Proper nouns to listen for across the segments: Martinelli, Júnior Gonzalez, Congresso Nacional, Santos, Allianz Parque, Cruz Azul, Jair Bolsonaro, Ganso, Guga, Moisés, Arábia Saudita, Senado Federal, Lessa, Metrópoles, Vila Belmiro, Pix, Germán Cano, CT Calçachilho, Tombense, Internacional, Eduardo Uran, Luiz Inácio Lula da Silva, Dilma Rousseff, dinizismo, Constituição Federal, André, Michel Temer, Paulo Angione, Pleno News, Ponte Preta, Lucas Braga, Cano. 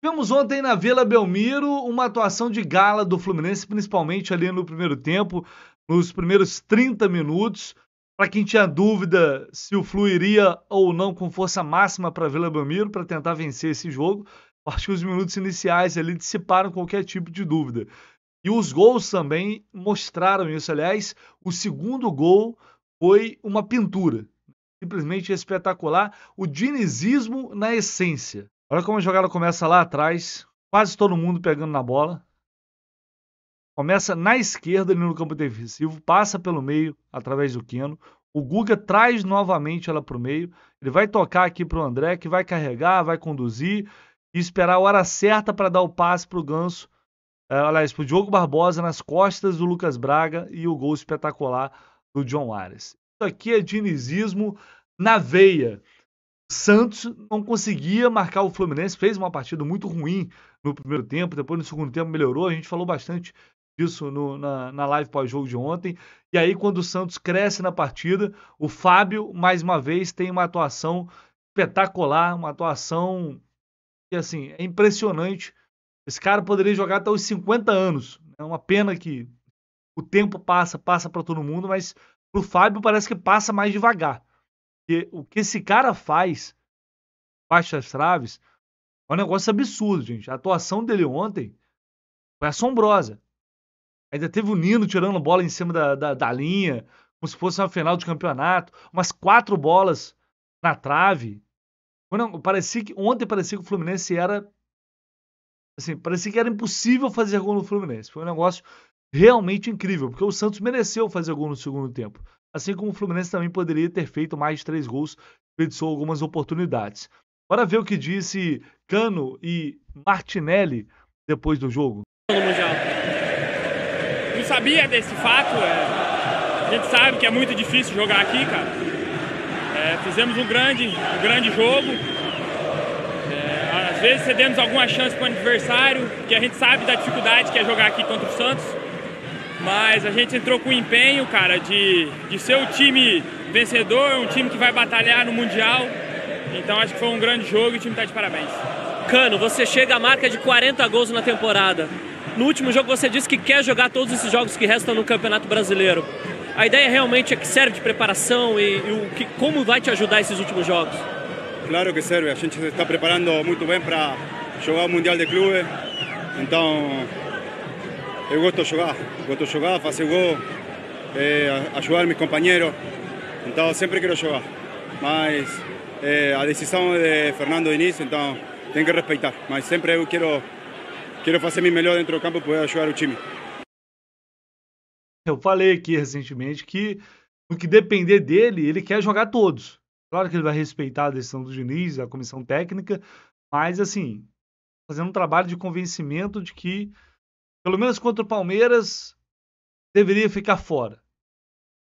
Tivemos ontem na Vila Belmiro uma atuação de gala do Fluminense, principalmente ali no primeiro tempo, nos primeiros 30 minutos. Para quem tinha dúvida se o Flu iria ou não com força máxima para a Vila Belmiro para tentar vencer esse jogo, acho que os minutos iniciais ali dissiparam qualquer tipo de dúvida. E os gols também mostraram isso. Aliás, o segundo gol foi uma pintura, simplesmente espetacular, o dinizismo na essência. Olha como a jogada começa lá atrás, quase todo mundo pegando na bola. Começa na esquerda ali no campo defensivo, passa pelo meio através do Keno. O Guga traz novamente ela para o meio. Ele vai tocar aqui para o André, que vai carregar, vai conduzir e esperar a hora certa para dar o passe para o Ganso. Aliás, para o Diogo Barbosa nas costas do Lucas Braga e o gol espetacular do John Ares. Isso aqui é dinizismo na veia. Santos não conseguia marcar o Fluminense, fez uma partida muito ruim no primeiro tempo, depois no segundo tempo melhorou, a gente falou bastante disso na live pós-jogo de ontem, e aí quando o Santos cresce na partida, o Fábio, mais uma vez, tem uma atuação espetacular, uma atuação que, assim, é impressionante. Esse cara poderia jogar até os 50 anos, é uma pena que o tempo passa para todo mundo, mas pro Fábio parece que passa mais devagar. Porque o que esse cara faz, baixa as traves, é um negócio absurdo, gente. A atuação dele ontem foi assombrosa. Ainda teve o Nino tirando bola em cima da linha, como se fosse uma final de campeonato. Umas 4 bolas na trave. Ontem parecia que o Fluminense era... assim, parecia que era impossível fazer gol no Fluminense. Foi um negócio realmente incrível, porque o Santos mereceu fazer gol no segundo tempo. Assim como o Fluminense também poderia ter feito mais de 3 gols, desperdiçou algumas oportunidades. Bora ver o que disse Cano e Martinelli depois do jogo. Não sabia desse fato, a gente sabe que é muito difícil jogar aqui, cara. Fizemos um grande jogo, às vezes cedemos alguma chance para o adversário, que a gente sabe da dificuldade que é jogar aqui contra o Santos. Mas a gente entrou com empenho, cara, de ser o time vencedor, um time que vai batalhar no Mundial. Então acho que foi um grande jogo e o time tá de parabéns. Cano, você chega à marca de 40 gols na temporada. No último jogo você disse que quer jogar todos esses jogos que restam no Campeonato Brasileiro. A ideia realmente é que serve de preparação e como vai te ajudar esses últimos jogos? Claro que serve, a gente se está preparando muito bem para jogar o Mundial de Clubes. Então... eu gosto de jogar, fazer gol, ajudar meus companheiros, então sempre quero jogar. Mas a decisão é de Fernando Diniz, então tem que respeitar. Mas sempre eu quero fazer meu melhor dentro do campo e poder ajudar o time. Eu falei aqui recentemente que, no que depender dele, ele quer jogar todos. Claro que ele vai respeitar a decisão do Diniz, a comissão técnica, mas assim, fazendo um trabalho de convencimento de que pelo menos contra o Palmeiras, deveria ficar fora.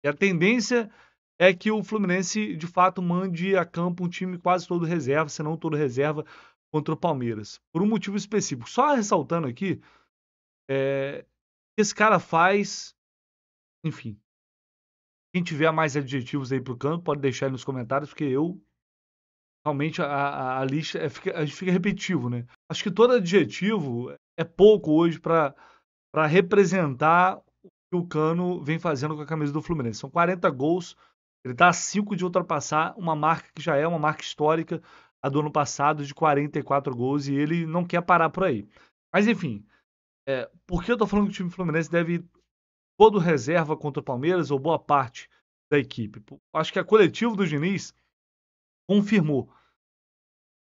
E a tendência é que o Fluminense, de fato, mande a campo um time quase todo reserva, se não todo reserva, contra o Palmeiras. Por um motivo específico. Só ressaltando aqui, esse cara faz... enfim. Quem tiver mais adjetivos aí pro campo, pode deixar aí nos comentários, porque eu... realmente a lista fica repetitivo, né? Acho que todo adjetivo é pouco hoje para representar o que o Cano vem fazendo com a camisa do Fluminense. São 40 gols, ele está a 5 de ultrapassar uma marca que já é uma marca histórica, a do ano passado, de 44 gols, e ele não quer parar por aí. Mas enfim, por que eu estou falando que o time Fluminense deve ir todo reserva contra o Palmeiras, ou boa parte da equipe? Acho que a coletiva do Diniz confirmou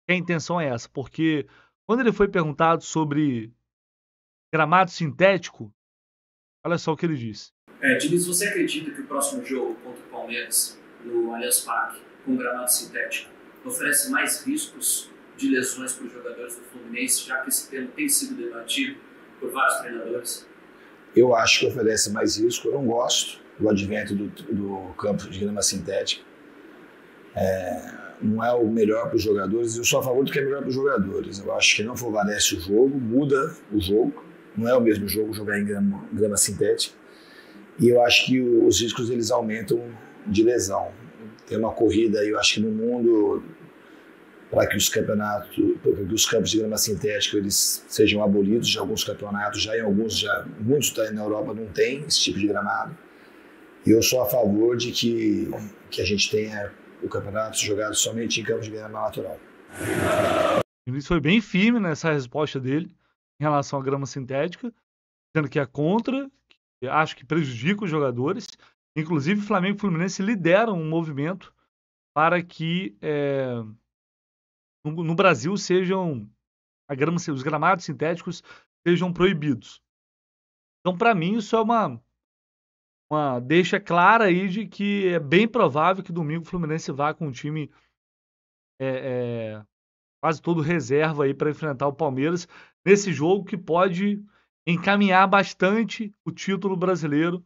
que a intenção é essa, porque quando ele foi perguntado sobre gramado sintético, olha só o que ele disse. Diniz, você acredita que o próximo jogo contra o Palmeiras, no Allianz Parque, com gramado sintético, oferece mais riscos de lesões para os jogadores do Fluminense, já que esse tema tem sido debatido por vários treinadores? Eu acho que oferece mais risco, eu não gosto do advento do campo de grama sintética. Não é o melhor para os jogadores, eu sou a favor do que é melhor para os jogadores. Eu acho que não favorece o jogo, muda o jogo, não é o mesmo jogo jogar em grama sintética, e eu acho que os riscos eles aumentam de lesão. Tem uma corrida, eu acho que no mundo para que os campos de grama sintética eles sejam abolidos de alguns campeonatos, já em alguns, já muitos na Europa não tem esse tipo de gramado. E eu sou a favor de que a gente tenha o campeonato jogado somente em campos de grama natural. O Diniz foi bem firme nessa resposta dele em relação à grama sintética, dizendo que é contra, que acho que prejudica os jogadores. Inclusive, Flamengo e Fluminense lideram um movimento para que no Brasil sejam os gramados sintéticos sejam proibidos. Então, para mim, isso é uma deixa clara aí de que é bem provável que domingo o Fluminense vá com um time quase todo reserva aí para enfrentar o Palmeiras nesse jogo que pode encaminhar bastante o título brasileiro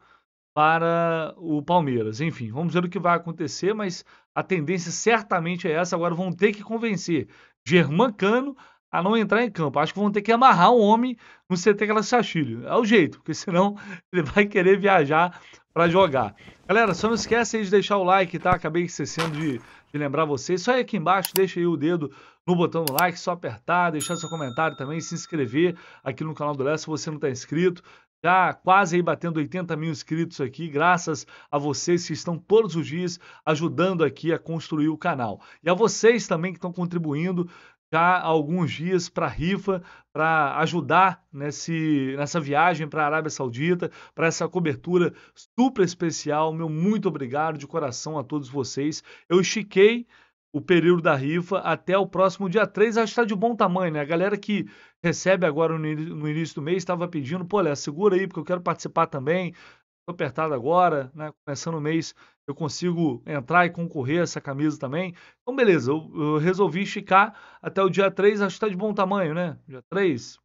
para o Palmeiras. Enfim, vamos ver o que vai acontecer, mas a tendência certamente é essa. Agora vão ter que convencer Germán Cano a não entrar em campo. Acho que vão ter que amarrar um homem no CT Calçachilho. É o jeito, porque senão ele vai querer viajar para jogar. Galera, só não esquece aí de deixar o like, tá? Acabei esquecendo de lembrar vocês. Só aí aqui embaixo, deixa aí o dedo no botão do like, só apertar, deixar seu comentário também, se inscrever aqui no canal do Lessa se você não está inscrito. Já quase aí batendo 80 mil inscritos aqui, graças a vocês que estão todos os dias ajudando aqui a construir o canal. E a vocês também que estão contribuindo já há alguns dias para a rifa, para ajudar nessa viagem para a Arábia Saudita, para essa cobertura super especial. Meu muito obrigado de coração a todos vocês. Eu estiquei o período da rifa até o próximo dia 3, acho que está de bom tamanho, né? A galera que recebe agora no início do mês estava pedindo, pô, Léo, segura aí, porque eu quero participar também, estou apertado agora, né? Começando o mês eu consigo entrar e concorrer a essa camisa também. Então, beleza, eu resolvi esticar até o dia 3, acho que está de bom tamanho, né? Dia 3,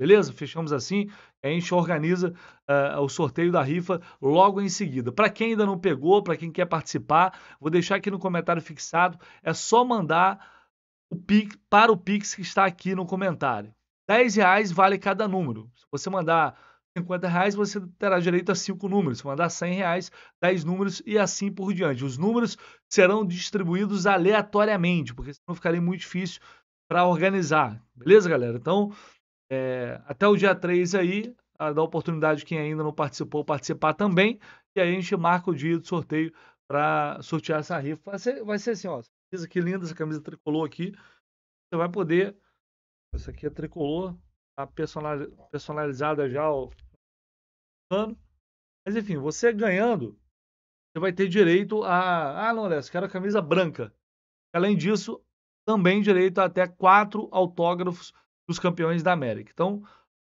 beleza? Fechamos assim, a gente organiza o sorteio da rifa logo em seguida. Para quem ainda não pegou, para quem quer participar, vou deixar aqui no comentário fixado, é só mandar o Pix para o Pix que está aqui no comentário. R$10 vale cada número. Se você mandar R$50, você terá direito a 5 números. Se mandar R$100, 10 números e assim por diante. Os números serão distribuídos aleatoriamente, porque senão ficaria muito difícil para organizar. Beleza, galera? Então, até o dia 3 aí, dá oportunidade quem ainda não participou participar também, e aí a gente marca o dia do sorteio para sortear essa rifa. Vai ser assim, ó, essa camisa aqui linda, essa camisa tricolor aqui, você vai poder, essa aqui é tricolor, tá personalizada já o ano, mas enfim, você ganhando, você vai ter direito a, não Léo, quero a camisa branca, além disso, também direito a até 4 autógrafos dos campeões da América. Então,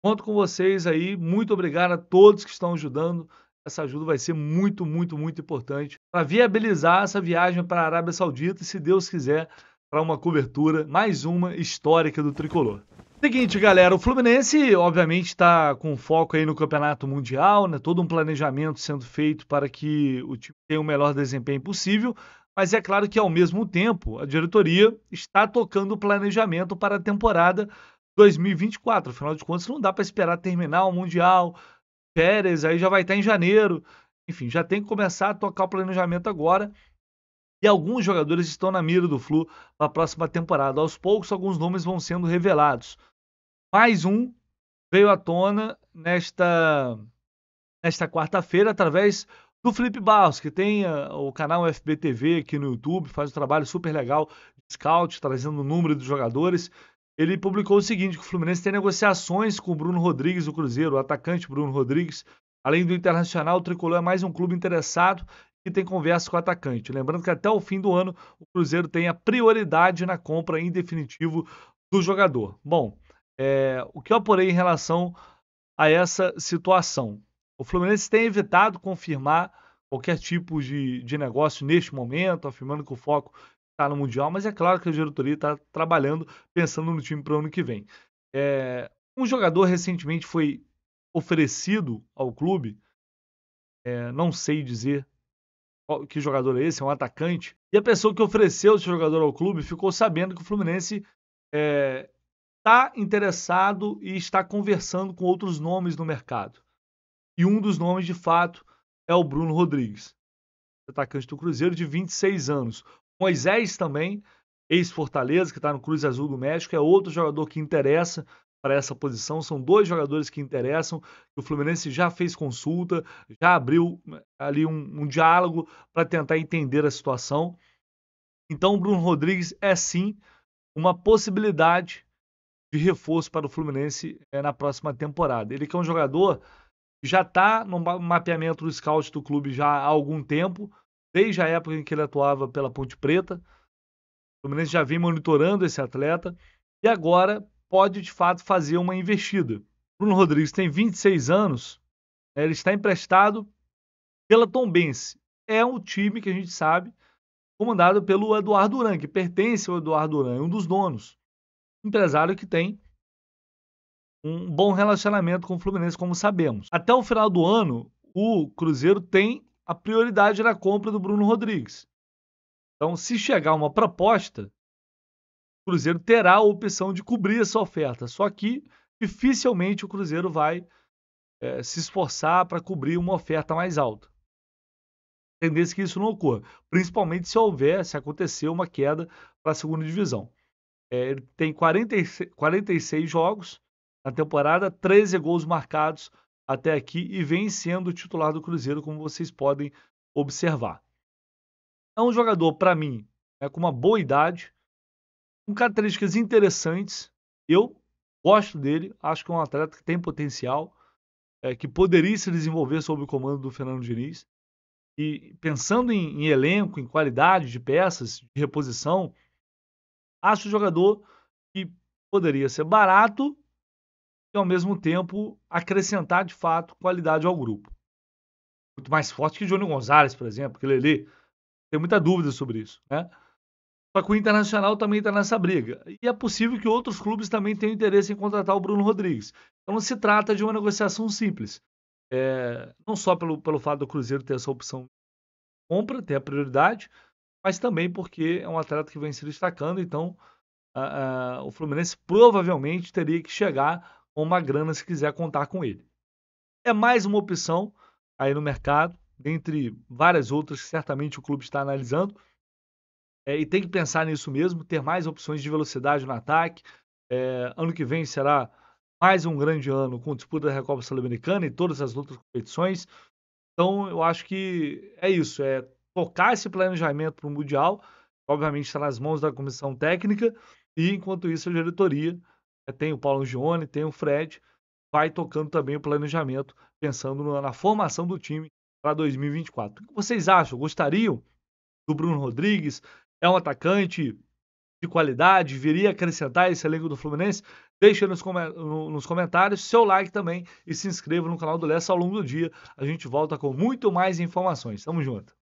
conto com vocês aí. Muito obrigado a todos que estão ajudando. Essa ajuda vai ser muito, muito, muito importante para viabilizar essa viagem para a Arábia Saudita e, se Deus quiser, para uma cobertura, mais uma histórica do Tricolor. Seguinte, galera, o Fluminense, obviamente, está com foco aí no Campeonato Mundial, né? Todo um planejamento sendo feito para que o time tenha o melhor desempenho possível. Mas é claro que, ao mesmo tempo, a diretoria está tocando o planejamento para a temporada 2024, afinal de contas não dá para esperar terminar o Mundial, férias, aí já vai estar em janeiro, enfim, já tem que começar a tocar o planejamento agora, e alguns jogadores estão na mira do Flu para a próxima temporada. Aos poucos alguns nomes vão sendo revelados, mais um veio à tona nesta quarta-feira através do Felipe Barros, que tem o canal FBTV aqui no YouTube, faz um trabalho super legal de scout, trazendo o número dos jogadores. Ele publicou o seguinte, que o Fluminense tem negociações com o Bruno Rodrigues do Cruzeiro, o atacante Bruno Rodrigues. Além do Internacional, o Tricolor é mais um clube interessado que tem conversa com o atacante. Lembrando que até o fim do ano, o Cruzeiro tem a prioridade na compra em definitivo do jogador. Bom, o que eu apurei em relação a essa situação? O Fluminense tem evitado confirmar qualquer tipo de negócio neste momento, afirmando que o foco no Mundial, mas é claro que a diretoria está trabalhando, pensando no time para o ano que vem. Um jogador recentemente foi oferecido ao clube, não sei dizer que jogador é esse, é um atacante, e a pessoa que ofereceu esse jogador ao clube ficou sabendo que o Fluminense está interessado e está conversando com outros nomes no mercado. E um dos nomes, de fato, é o Bruno Rodrigues, atacante do Cruzeiro de 26 anos. Moisés também, ex-Fortaleza, que está no Cruz Azul do México, é outro jogador que interessa para essa posição. São dois jogadores que interessam, o Fluminense já fez consulta, já abriu ali um diálogo para tentar entender a situação. Então o Bruno Rodrigues é sim uma possibilidade de reforço para o Fluminense na próxima temporada. Ele que é um jogador que já está no mapeamento do scout do clube já há algum tempo, desde a época em que ele atuava pela Ponte Preta. O Fluminense já vem monitorando esse atleta e agora pode de fato fazer uma investida. Bruno Rodrigues tem 26 anos, ele está emprestado pela Tombense. É um time que a gente sabe, comandado pelo Eduardo Uran, que pertence ao Eduardo Uran, é um dos donos. Empresário que tem um bom relacionamento com o Fluminense, como sabemos. Até o final do ano, o Cruzeiro tem a prioridade na compra do Bruno Rodrigues. Então, se chegar uma proposta, o Cruzeiro terá a opção de cobrir essa oferta. Só que, dificilmente, o Cruzeiro vai se esforçar para cobrir uma oferta mais alta. Tendência que isso não ocorra, principalmente se acontecer uma queda para a segunda divisão. Ele tem 46 jogos na temporada, 13 gols marcados até aqui e vem sendo o titular do Cruzeiro, como vocês podem observar. É um jogador, para mim, com uma boa idade, com características interessantes. Eu gosto dele, acho que é um atleta que tem potencial, que poderia se desenvolver sob o comando do Fernando Diniz. E pensando em elenco, em qualidade de peças, de reposição, acho um jogador que poderia ser barato e, ao mesmo tempo, acrescentar, de fato, qualidade ao grupo. Muito mais forte que o Júnior Gonzalez, por exemplo, que Lelê. Tem muita dúvida sobre isso, né? Só que o Internacional também está nessa briga. E é possível que outros clubes também tenham interesse em contratar o Bruno Rodrigues. Então não se trata de uma negociação simples. Não só pelo fato do Cruzeiro ter essa opção de compra, ter a prioridade, mas também porque é um atleta que vem se destacando. Então o Fluminense provavelmente teria que chegar com uma grana se quiser contar com ele. É mais uma opção aí no mercado, dentre várias outras que certamente o clube está analisando. E tem que pensar nisso mesmo, ter mais opções de velocidade no ataque. Ano que vem será mais um grande ano com disputa da Recopa Sul-Americana e todas as outras competições. Então eu acho que é isso, tocar esse planejamento para o Mundial, que obviamente está nas mãos da comissão técnica, e enquanto isso a diretoria, tem o Paulo Angione, tem o Fred, vai tocando também o planejamento, pensando na formação do time para 2024. O que vocês acham? Gostariam do Bruno Rodrigues? É um atacante de qualidade? Viria acrescentar esse elenco do Fluminense? Deixa nos comentários, seu like também e se inscreva no canal do Lessa. Ao longo do dia a gente volta com muito mais informações. Tamo junto!